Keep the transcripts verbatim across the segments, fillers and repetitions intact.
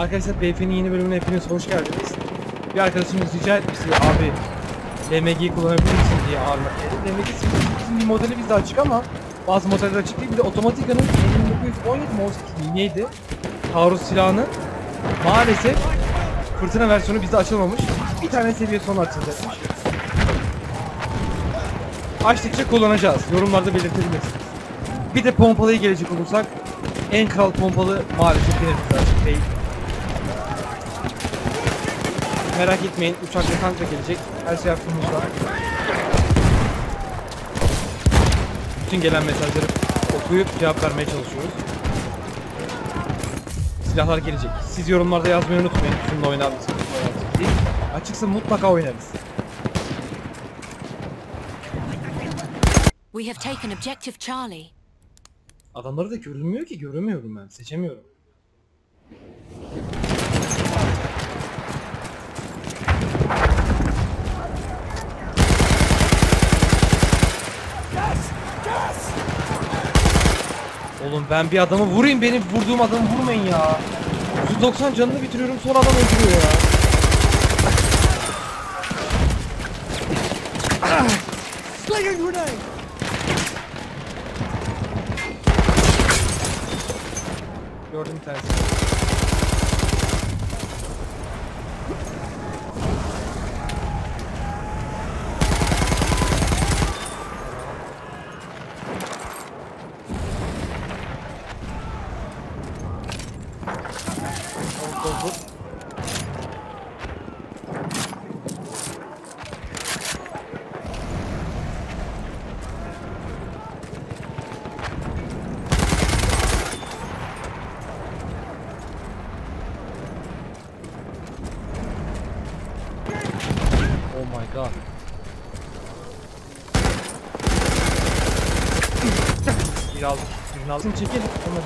Arkadaşlar B F'nin yeni bölümüne hepiniz hoş geldiniz. Bir arkadaşımız rica etmişti, abi D M G'yi kullanabilir misin diye ağırmak. D M G'nin bir modeli bizde açık ama bazı modeller açık değil. Bir de Otomatika'nın bin dokuz yüz on yedi on sekiz taarruz silahının maalesef fırtına versiyonu bizde açılmamış. Bir tane seviye sonu açıldı. Açtıkça kullanacağız. Yorumlarda belirtebilirsiniz. Bir de pompalıya gelecek olursak en kral pompalı maalesef denizde açık değil. Merak etmeyin, uçakla kanka gelecek. Her şey aklımızda. Bütün gelen mesajları okuyup cevap vermeye çalışıyoruz. Silahlar gelecek. Siz yorumlarda yazmayı unutmayın. Şununla oynar mısınız? Açıksa mutlaka oynarız. We have taken objective Charlie. Adamları da görünmüyor ki, göremiyorum ben, seçemiyorum. Oğlum ben bir adamı vurayım, beni vurduğum adamı vurmayın ya. yüz doksan canını bitiriyorum, sonra adam öldürüyor ya. Gördüm bir tanesi. Şimdi çekelim onları.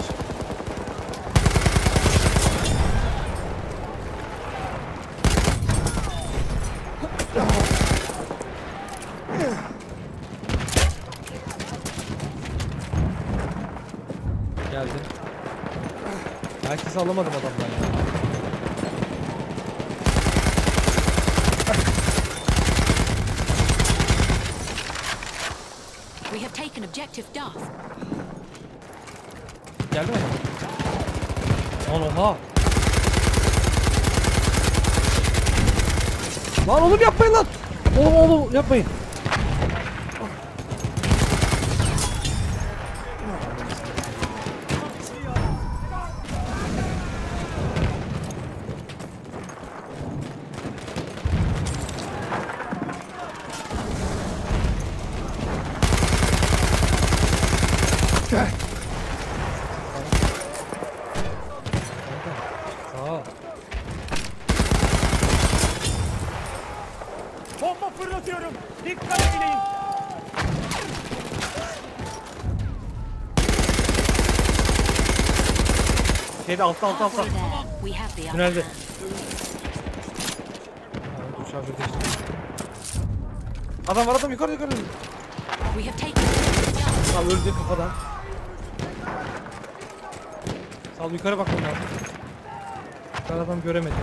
Geldi. Herkesi alamadım adamdan ya. We have taken objective Duff. Geldi mi? Lan oha! Lan oğlum yapmayın lan! Oğlum oğlum yapmayın! Altta altta altta. Tünelde. Adam var, adam yukarı yukarı. Sal, öldü kafadan. Sal, yukarı bakmam lazım. Ben adam göremedim.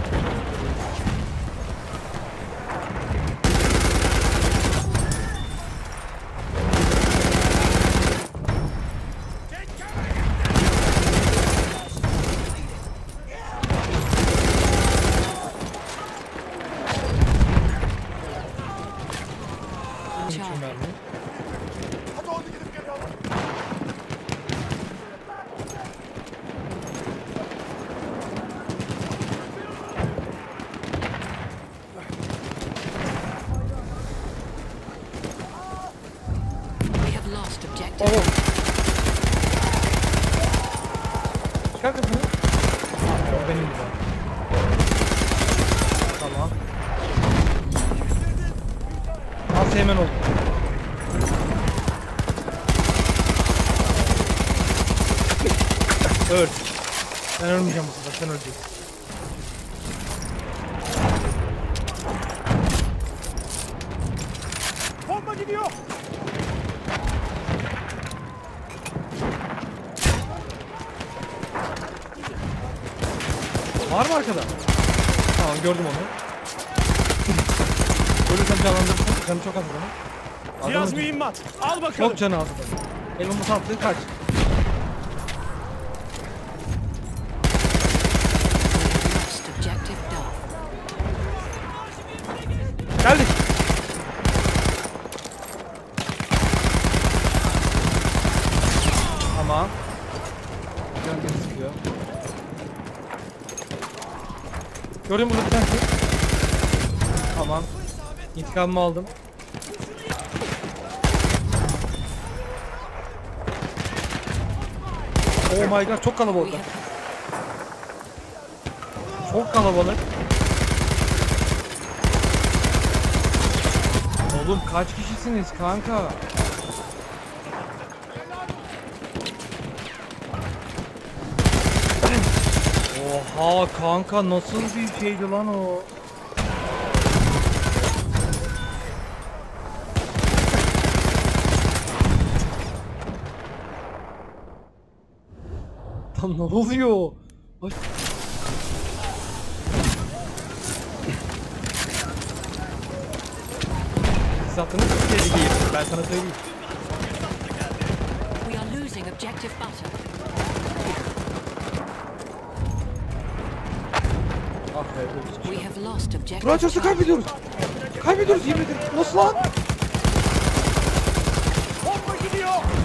Öl. Ben ölmeyeceğim bu sefer, sen öleceksin. Bomba gidiyor. Var mı arkada? Tamam, gördüm onu. Ölürsem canlandırırsın. Canı çok az bana. Cihaz mühimmat. Al bakalım. Çok canı aldı. Elimi sattı. Kaç. Geldik. Tamam. Gönlünü sıkıyor. Görüyor musun burada bir tanesi? Tamam. İntikamımı aldım. Oh my god, çok kalabalık. Çok kalabalık. Oğlum kaç kişisiniz kanka? Oha kanka, nasıl bir şeydi lan o? Tam ne oluyor? Ay. Zaten tehlikeli. Ben sana söyleyeyim. We are losing objective battle. We have lost objective. Rogers'ı kaybediyoruz. Kaybediyoruz yemin ederim. Nasıl lan? Bomba gidiyor.